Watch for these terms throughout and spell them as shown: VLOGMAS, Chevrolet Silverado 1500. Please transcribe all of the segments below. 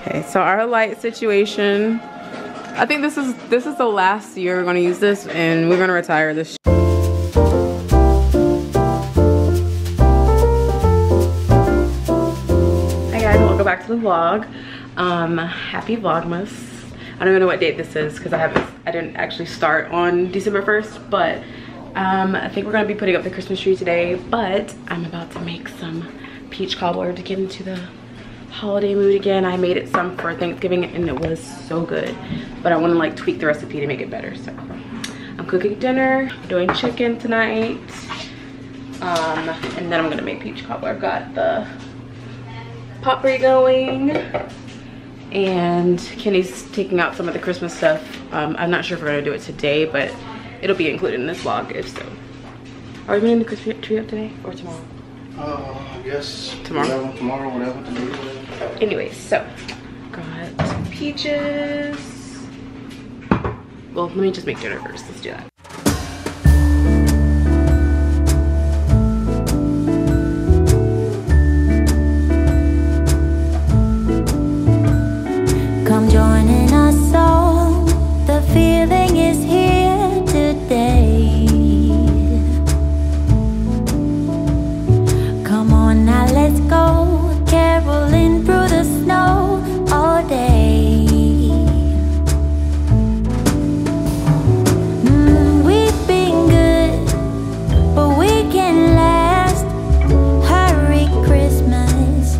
Okay, so our light situation. I think this is the last year we're gonna use this, and we're gonna retire this. Hey guys, welcome back to the vlog. Happy Vlogmas. I don't even know what date this is because I didn't actually start on December 1st, but I think we're gonna be putting up the Christmas tree today. But I'm about to make some peach cobbler to get into the holiday mood again. I made it some for Thanksgiving and it was so good, but I want to like tweak the recipe to make it better. So I'm cooking dinner, doing chicken tonight, and then I'm gonna make peach cobbler. I've got the potpourri going and Kenny's taking out some of the Christmas stuff. I'm not sure if we're gonna do it today, but it'll be included in this vlog if so. Are we putting the Christmas tree up today or tomorrow? I guess tomorrow. Whatever, today, whatever. Anyways, so got some peaches. Well, let me just make dinner first. Let's do that. Come joining us all. The feeling is here today. Now let's go caroling through the snow all day. We've been good, but we can last. Hurry Christmas,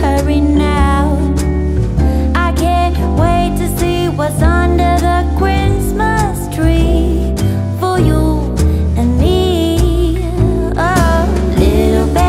hurry now. I can't wait to see what's under the Christmas tree for you and me. Oh, little baby.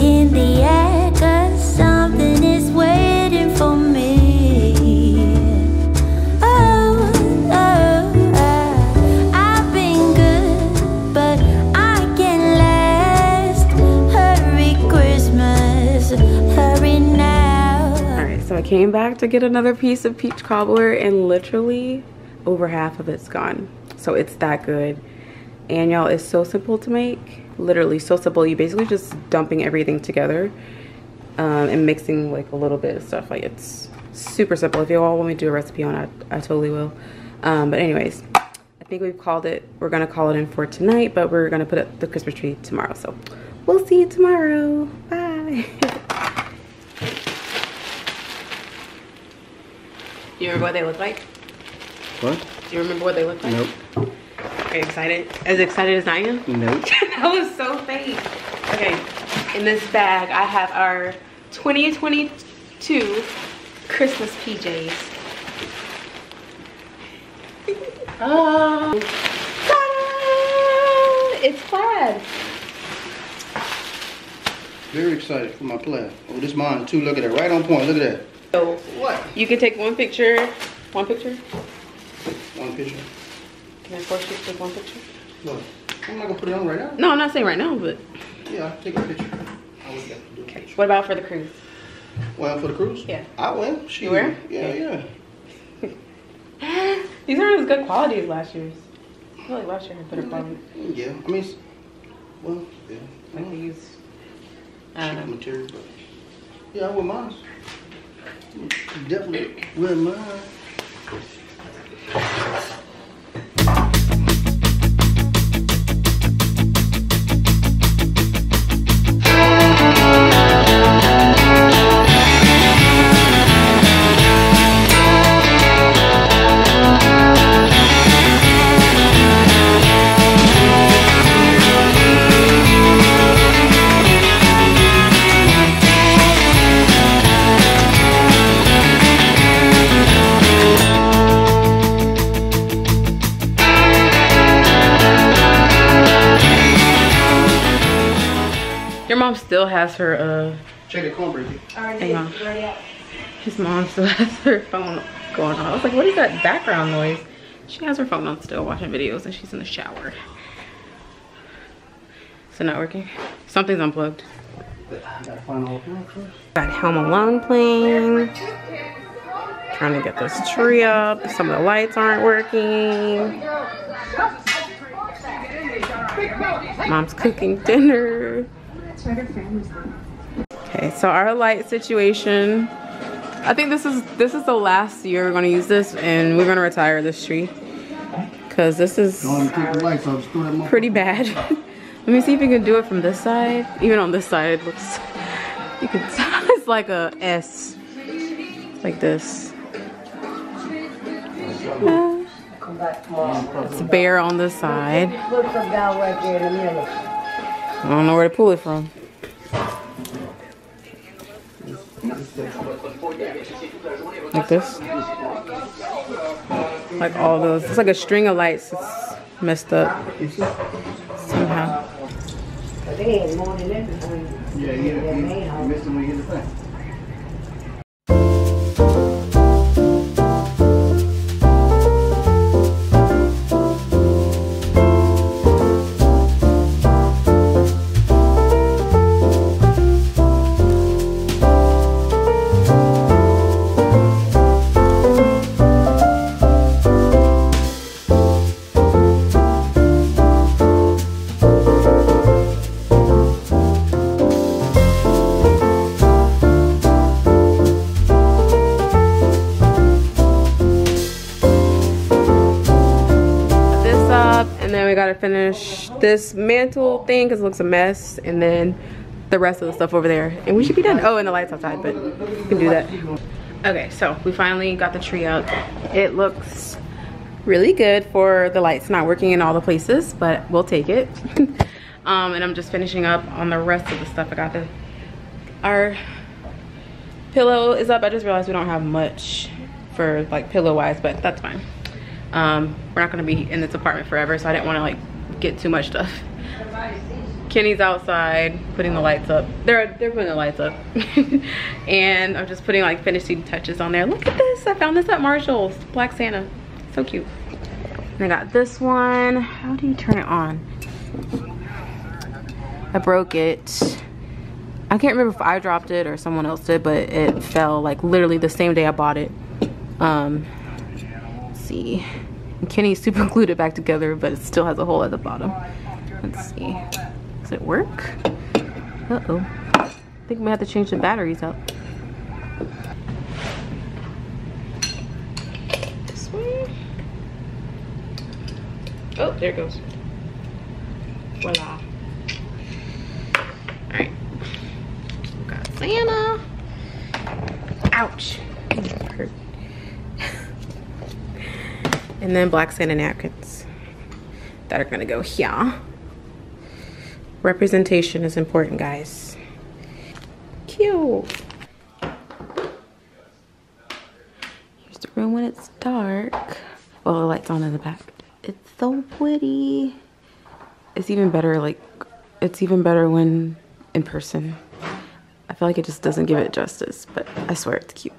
In the air, 'cause something is waiting for me. Oh, oh, oh. I've been good, but I can't last. Hurry Christmas, hurry now. Alright, so I came back to get another piece of peach cobbler and literally over half of it's gone. So it's that good. And y'all, it's so simple to make. Literally so simple. You basically just dumping everything together and mixing like a little bit of stuff. Like, it's super simple. If you all want me to do a recipe on it, I totally will. But anyways, I think we've called it. We're gonna call it in for tonight, but we're gonna put up the Christmas tree tomorrow, so we'll see you tomorrow. Bye. Do you remember what they look like? What? Do you remember what they look like? Nope. Are you excited? As excited as I am? No. Nope. That was so fake. Okay, in this bag I have our 2022 Christmas PJs. It's plaid. Very excited for my plaid. Oh, this mine too. Look at that. Right on point. Look at that. So what? You can take one picture. One picture? One picture. Can I force you to take one picture? No. I'm not going to put it on right now. No, I'm not saying right now, but... Yeah, I'll take a picture. I would have to do a picture. What about for the cruise? Well, for the cruise? Yeah. I will. She will. Yeah, yeah. These aren't as good quality as last year's. I feel like last year had better quality. Yeah, I mean, well, yeah. Like these... cheap material, but... Yeah, I wear mine. Definitely wear mine. mom still has her check the cornbread. His mom still has her phone going on. I was like, what is that background noise? She has her phone on still watching videos, and she's in the shower. So not working. Something's unplugged. Got Home Alone playing. Trying to get this tree up. Some of the lights aren't working. Mom's cooking dinner. Okay, so our light situation. I think this is the last year we're gonna use this, and we're gonna retire this tree because this is pretty bad. Let me see if you can do it from this side. Even on this side, it looks, you can tell it's like a S, like this. It's bare on this side. I don't know where to pull it from. Like this. Like all those. It's like a string of lights. It's messed up somehow. Finish this mantle thing because it looks a mess, and then the rest of the stuff over there, and we should be done. Oh, and the lights outside, but we can do that. Okay, so we finally got the tree up. It looks really good for the lights not working in all the places, but we'll take it. And I'm just finishing up on the rest of the stuff. I got our pillow is up. I just realized we don't have much for like pillow wise, but that's fine. We're not gonna be in this apartment forever, so I didn't want to like get too much stuff. Kenny's outside putting the lights up. They're putting the lights up. And I'm just putting like finishing touches on there. Look at this, I found this at Marshall's. Black Santa, so cute. And I got this one. How do you turn it on? I broke it. I can't remember if I dropped it or someone else did, but it fell like literally the same day I bought it. See, and Kenny super glued it back together, but it still has a hole at the bottom. Let's see, does it work? Uh-oh, I think we have to change the batteries out. This way. Oh, there it goes. Voila. All right, we got Santa. Ouch. Hurt. And then Black Santa napkins that are gonna go here. Representation is important, guys. Cute. Here's the room when it's dark. Well, the light's on in the back. It's so pretty. It's even better, like, it's even better when in person. I feel like it just doesn't give it justice, but I swear it's cute.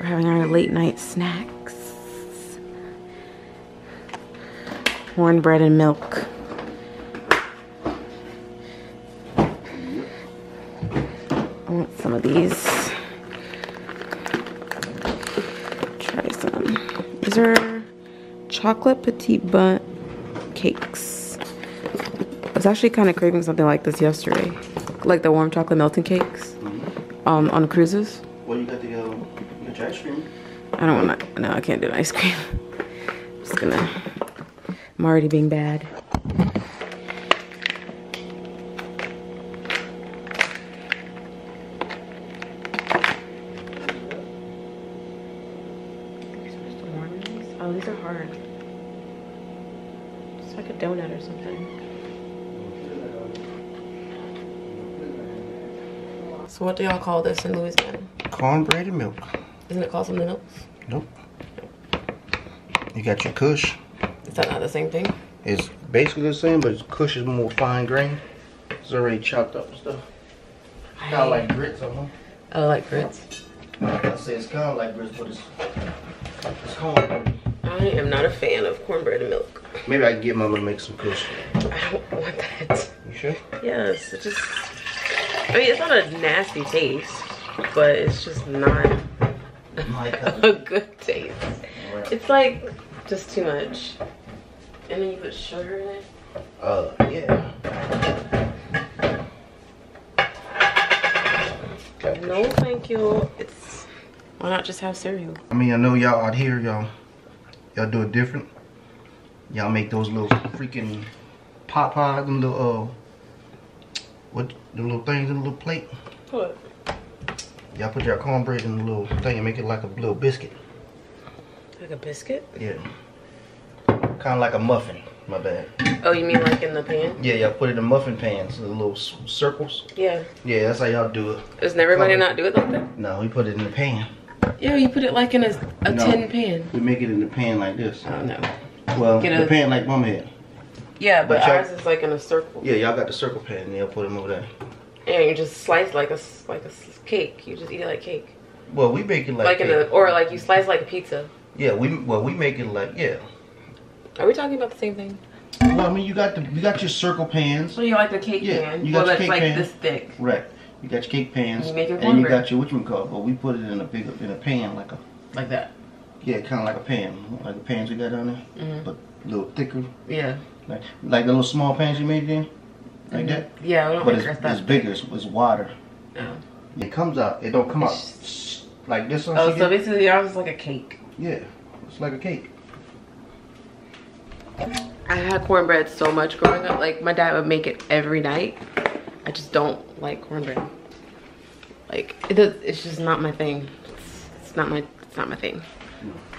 We're having our late night snacks. Cornbread and milk. I want some of these. Try some. These are chocolate petite bun cakes. I was actually kind of craving something like this yesterday. Like the warm chocolate melting cakes on cruises. Well, you got the ice cream. I don't want that. No, I can't do an ice cream. I'm just gonna. I'm already being bad. Oh, these are hard. It's like a donut or something. So, what do y'all call this in Louisiana? Cornbread and milk. Isn't it called something else? Nope. You got your Kush. Is that not the same thing? It's basically the same, but it's cushions more fine grain. It's already chopped up and stuff. Kind of like grits, I know. I like grits. I say it's kind of like grits, but it's cornbread. I am not a fan of cornbread and milk. Maybe I can get Mama to make some cushions. I don't want that. You sure? Yes. It just, I mean, it's not a nasty taste, but it's just not a good taste. It's like just too much. And then you put sugar in it? Yeah. No, thank you. It's, why not just have cereal? I mean, I know y'all out here, y'all do it different. Y'all make those little freaking pot pies, them little, what, the little things in the little plate? What? Y'all put your cornbread in the little thing and make it like a little biscuit. Like a biscuit? Yeah. Kind of like a muffin, my bad. Oh, you mean like in the pan? Yeah, y'all put it in muffin pans, the little circles. Yeah. Yeah, that's how y'all do it. Doesn't everybody not do it like that? No, we put it in the pan. Yeah, you put it like in a tin pan. We make it in the pan like this. Oh, no. Well, the pan like Mama had. Yeah, but ours is like in a circle. Yeah, y'all got the circle pan and y'all put them over there. Yeah, you just slice like a cake. You just eat it like cake. Well, we make it like cake. Or like you slice like a pizza. Yeah, we make it like, yeah. Are we talking about the same thing? Well, I mean, you got your circle pans. So you like the cake pan? You got your cake pan. This thick. Right. You got your cake pans. You make your cornbread. And you got your whatchamacallit, but we put it in a pan like that. Yeah, kind of like a pan, like the pans we got on there, but a little thicker. Yeah. Like the little small pans you made then, like that. Yeah, I don't think that's that. But it's bigger. It's wider. Oh. It comes out. It don't come out like this one. Oh, so basically yours is like a cake. Yeah, it's like a cake. I had cornbread so much growing up. Like, my dad would make it every night. I just don't like cornbread. Like, it's just not my thing. It's not my thing. No.